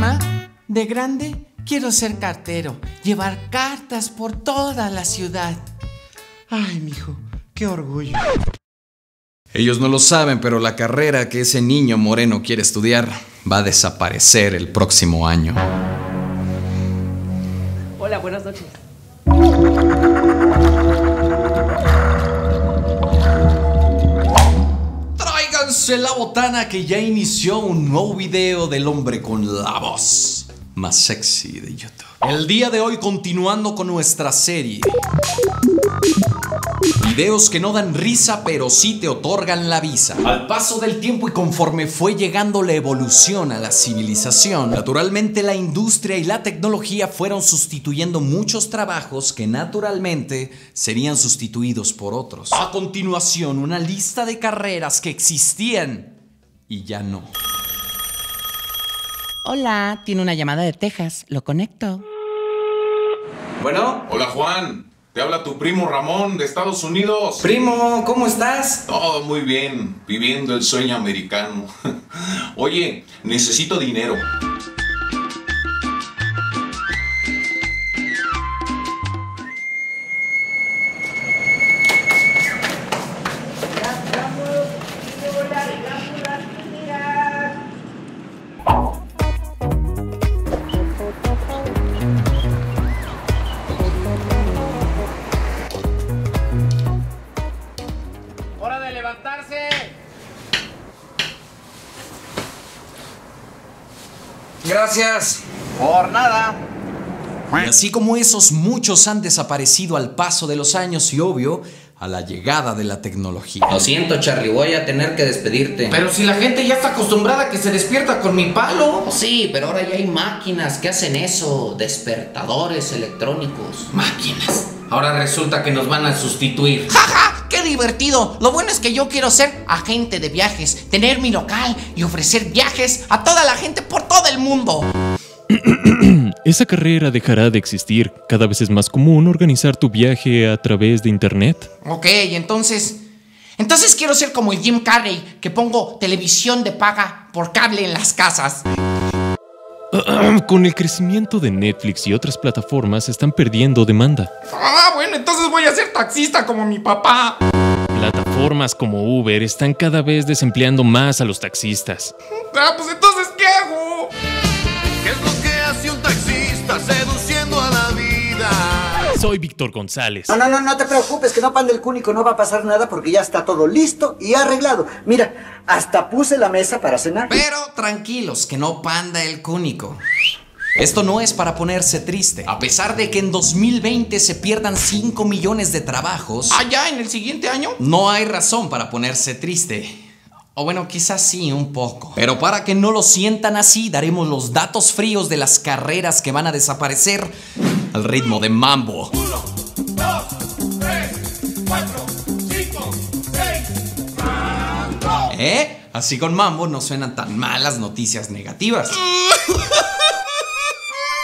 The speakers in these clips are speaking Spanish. Mamá, de grande quiero ser cartero, llevar cartas por toda la ciudad. Ay, mijo, qué orgullo. Ellos no lo saben, pero la carrera que ese niño moreno quiere estudiar va a desaparecer el próximo año. Hola, buenas noches. Tráiganse la botana que ya inició un nuevo video del hombre con la voz más sexy de YouTube. El día de hoy continuando con nuestra serie. Videos que no dan risa pero sí te otorgan la visa. Al paso del tiempo y conforme fue llegando la evolución a la civilización, naturalmente la industria y la tecnología fueron sustituyendo muchos trabajos que naturalmente serían sustituidos por otros. A continuación, una lista de carreras que existían y ya no. Hola, tiene una llamada de Texas, lo conecto. Bueno. Hola, Juan. Te habla tu primo Ramón de Estados Unidos. Primo, ¿cómo estás? Todo muy bien, viviendo el sueño americano. Oye, necesito dinero. Gracias. Por nada. Y así como esos, muchos han desaparecido al paso de los años y, obvio, a la llegada de la tecnología. Lo siento, Charlie, voy a tener que despedirte. Pero si la gente ya está acostumbrada a que se despierta con mi palo. Oh, sí, pero ahora ya hay máquinas que hacen eso. Despertadores electrónicos. Máquinas. Ahora resulta que nos van a sustituir. ¡Ja, ja! ¡Qué divertido! Lo bueno es que yo quiero ser agente de viajes, tener mi local y ofrecer viajes a toda la gente por todo el mundo. Esa carrera dejará de existir. Cada vez es más común organizar tu viaje a través de internet. Ok, entonces quiero ser como el Jim Carrey, que pongo televisión de paga por cable en las casas. Con el crecimiento de Netflix y otras plataformas están perdiendo demanda. Ah, bueno, entonces voy a ser taxista como mi papá. Plataformas como Uber están cada vez desempleando más a los taxistas. Ah, pues entonces, ¿qué hago? ¿Qué es lo que hace un taxista seduciendo a la vida? Soy Víctor González. No te preocupes, que no panda el cúnico, no va a pasar nada porque ya está todo listo y arreglado. Mira, hasta puse la mesa para cenar. Pero tranquilos, que no panda el cúnico. Esto no es para ponerse triste. A pesar de que en 2020 se pierdan 5 millones de trabajos, allá en el siguiente año, no hay razón para ponerse triste. O bueno, quizás sí, un poco. Pero para que no lo sientan así, daremos los datos fríos de las carreras que van a desaparecer al ritmo de mambo. 1, 2, 3, 4, 5, 6. ¡Mambo! Así con mambo no suenan tan malas noticias negativas.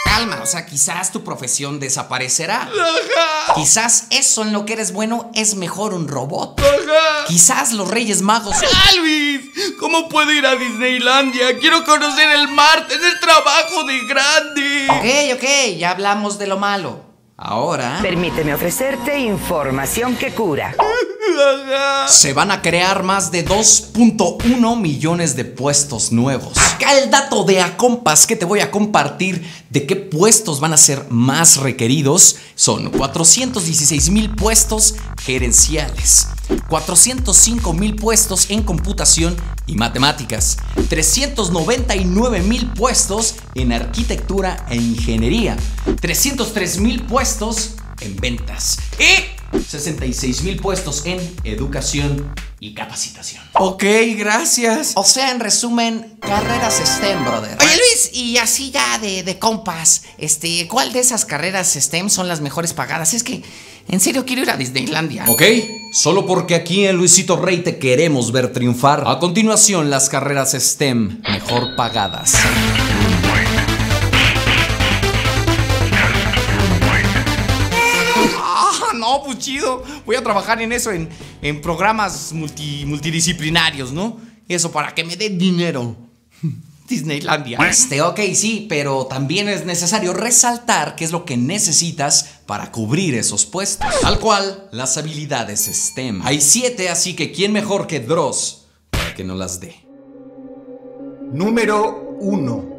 Calma, o sea, quizás tu profesión desaparecerá. Ajá. Quizás eso en lo que eres bueno es mejor un robot. Ajá. Quizás los Reyes Magos. ¡Alvis! ¿Cómo puedo ir a Disneylandia? Quiero conocer el mar, tener trabajo de grande. Ok, ya hablamos de lo malo. Ahora... permíteme ofrecerte información que cura. Se van a crear más de 2.1 millones de puestos nuevos. Acá el dato de a compas que te voy a compartir de qué puestos van a ser más requeridos son 416,000 puestos gerenciales, 405,000 puestos en computación y matemáticas, 399,000 puestos en arquitectura e ingeniería, 303,000 puestos en ventas y 66,000 puestos en educación y capacitación. Ok, gracias. O sea, en resumen, carreras STEM, brother. Oye, Luis, y así ya de compas, ¿cuál de esas carreras STEM son las mejores pagadas? Es que, en serio, quiero ir a Disneylandia. Ok, solo porque aquí en Luisito Rey te queremos ver triunfar. A continuación, las carreras STEM mejor pagadas. No, pues chido, voy a trabajar en eso, en programas multidisciplinarios, ¿no? Eso para que me dé dinero. Disneylandia. Ok, sí, pero también es necesario resaltar qué es lo que necesitas para cubrir esos puestos. Tal cual, las habilidades STEM. Hay 7, así que ¿quién mejor que Dross para que no las dé? Número 1.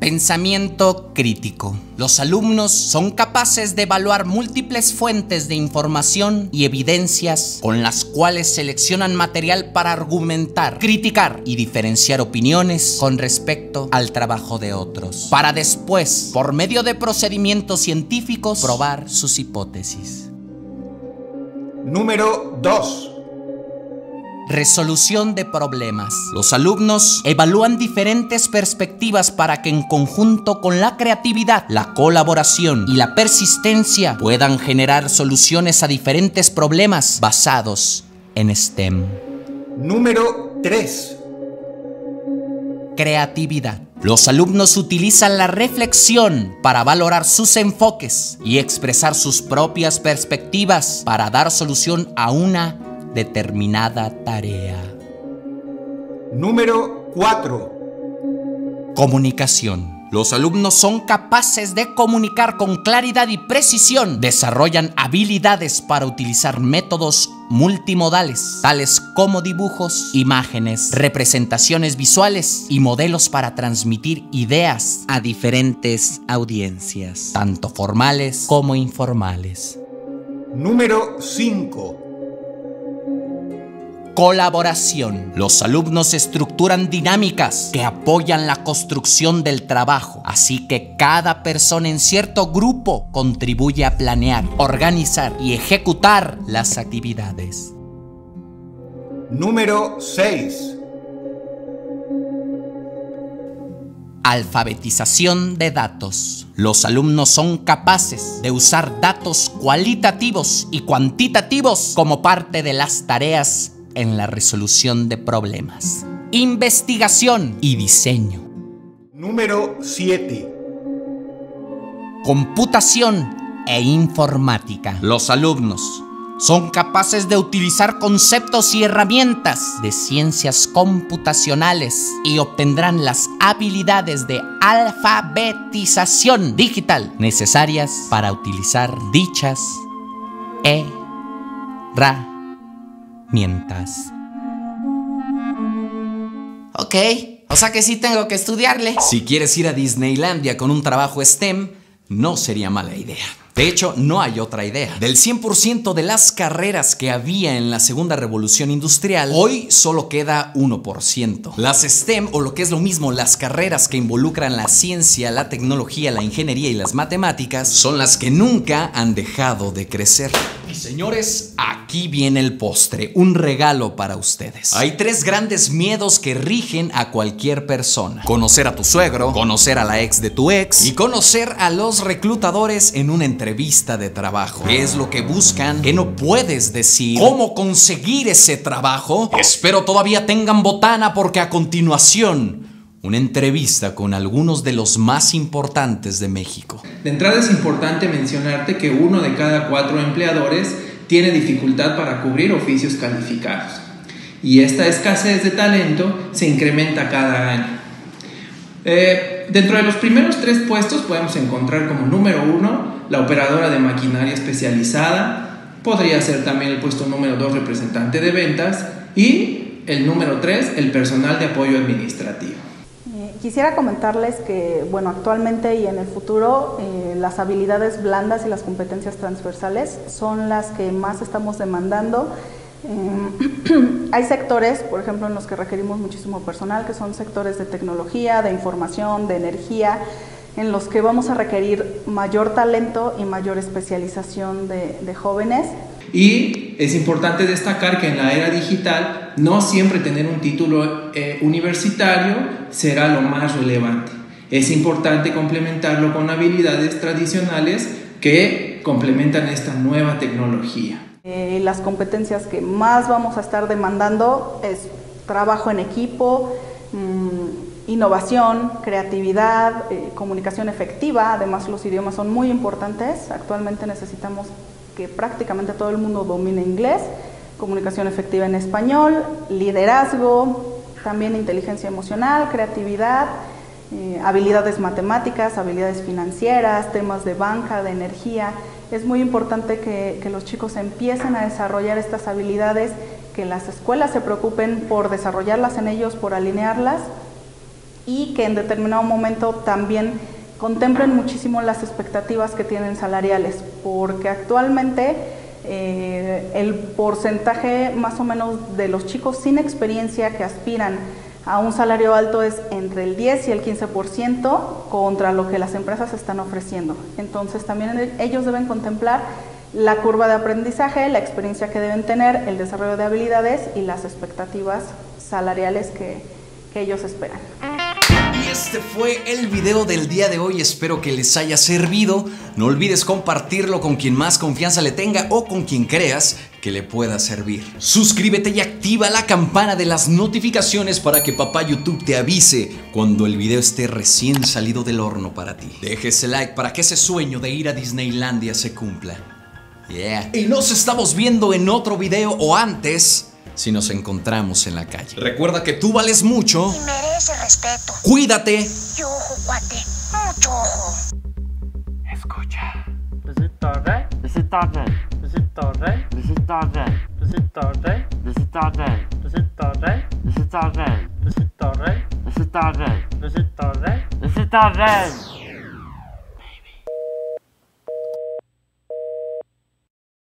Pensamiento crítico. Los alumnos son capaces de evaluar múltiples fuentes de información y evidencias con las cuales seleccionan material para argumentar, criticar y diferenciar opiniones con respecto al trabajo de otros, para después, por medio de procedimientos científicos, probar sus hipótesis. Número 2. Resolución de problemas. Los alumnos evalúan diferentes perspectivas para que en conjunto con la creatividad, la colaboración y la persistencia puedan generar soluciones a diferentes problemas basados en STEM. Número 3. Creatividad. Los alumnos utilizan la reflexión para valorar sus enfoques y expresar sus propias perspectivas para dar solución a una determinada tarea. Número 4. Comunicación. Los alumnos son capaces de comunicar con claridad y precisión. Desarrollan habilidades para utilizar métodos multimodales, tales como dibujos, imágenes, representaciones visuales y modelos para transmitir ideas a diferentes audiencias, tanto formales como informales. Número 5. Colaboración. Los alumnos estructuran dinámicas que apoyan la construcción del trabajo, así que cada persona en cierto grupo contribuye a planear, organizar y ejecutar las actividades. Número 6. Alfabetización de datos. Los alumnos son capaces de usar datos cualitativos y cuantitativos como parte de las tareas en la resolución de problemas, investigación y diseño. Número 7. Computación e informática. Los alumnos son capaces de utilizar conceptos y herramientas de ciencias computacionales y obtendrán las habilidades de alfabetización digital necesarias para utilizar dichas herramientas. Ok, o sea que sí tengo que estudiarle. Si quieres ir a Disneylandia con un trabajo STEM, no sería mala idea. De hecho, no hay otra idea. Del 100% de las carreras que había en la segunda revolución industrial, hoy solo queda 1%. Las STEM, o lo que es lo mismo, las carreras que involucran la ciencia, la tecnología, la ingeniería y las matemáticas, son las que nunca han dejado de crecer. Y señores, aquí viene el postre, un regalo para ustedes. Hay 3 grandes miedos que rigen a cualquier persona. Conocer a tu suegro, conocer a la ex de tu ex y conocer a los reclutadores en una entrevista de trabajo. ¿Qué es lo que buscan? ¿Qué no puedes decir? ¿Cómo conseguir ese trabajo? Espero todavía tengan botana porque a continuación, una entrevista con algunos de los más importantes de México. De entrada es importante mencionarte que 1 de cada 4 empleadores tiene dificultad para cubrir oficios calificados. Y esta escasez de talento se incrementa cada año. Dentro de los primeros 3 puestos podemos encontrar como número 1 la operadora de maquinaria especializada, podría ser también el puesto número 2 representante de ventas y el número 3 el personal de apoyo administrativo. Quisiera comentarles que, bueno, actualmente y en el futuro las habilidades blandas y las competencias transversales son las que más estamos demandando. Hay sectores, por ejemplo, en los que requerimos muchísimo personal, que son sectores de tecnología, de información, de energía, en los que vamos a requerir mayor talento y mayor especialización de jóvenes. Y es importante destacar que en la era digital no siempre tener un título universitario será lo más relevante. Es importante complementarlo con habilidades tradicionales que complementan esta nueva tecnología. Las competencias que más vamos a estar demandando es trabajo en equipo, innovación, creatividad, comunicación efectiva. Además, los idiomas son muy importantes. Actualmente necesitamos que prácticamente todo el mundo domine inglés comunicación efectiva en español, liderazgo, también inteligencia emocional, creatividad, habilidades matemáticas, habilidades financieras, temas de banca, de energía. Es muy importante que los chicos empiecen a desarrollar estas habilidades, que las escuelas se preocupen por desarrollarlas en ellos, por alinearlas, y que en determinado momento también contemplen muchísimo las expectativas que tienen salariales, porque actualmente el porcentaje más o menos de los chicos sin experiencia que aspiran a un salario alto es entre el 10 y el 15% contra lo que las empresas están ofreciendo. Entonces también ellos deben contemplar la curva de aprendizaje, la experiencia que deben tener, el desarrollo de habilidades y las expectativas salariales que ellos esperan. Y este fue el video del día de hoy, espero que les haya servido. No olvides compartirlo con quien más confianza le tenga o con quien creas que le pueda servir. Suscríbete y activa la campana de las notificaciones para que papá YouTube te avise cuando el video esté recién salido del horno para ti. Deja ese like para que ese sueño de ir a Disneylandia se cumpla. Yeah. Y nos estamos viendo en otro video o antes si nos encontramos en la calle. Recuerda que tú vales mucho y mereces respeto. Cuídate. Y ojo, cuate. Mucho ojo. Escucha. Luisito Rey. Luisito Rey. Luisito Rey. Luisito Rey. Luisito Rey. Luisito Rey. Luisito Rey. Luisito Rey. Luisito Rey. Luisito Rey. Luisito Rey. Luisito Rey.